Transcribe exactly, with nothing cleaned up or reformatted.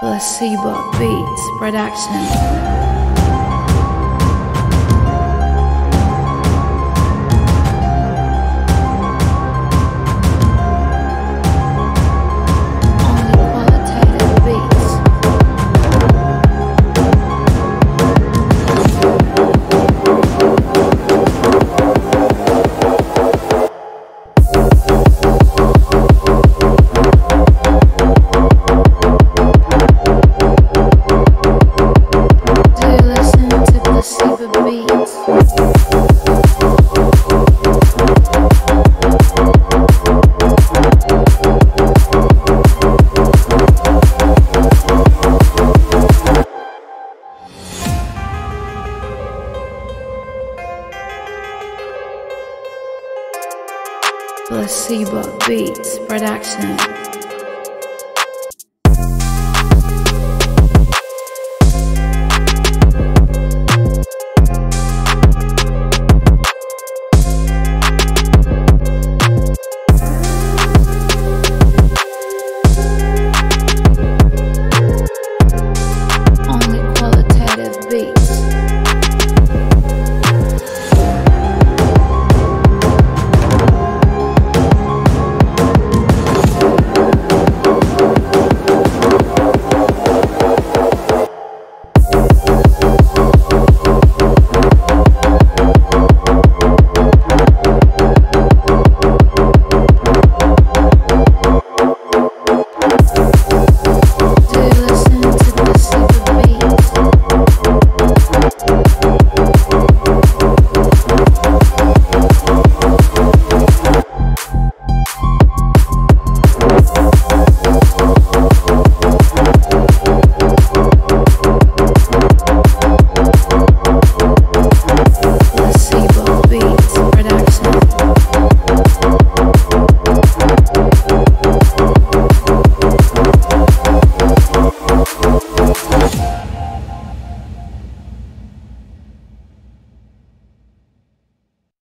Placcebo Beats production. Placcebo Beats production.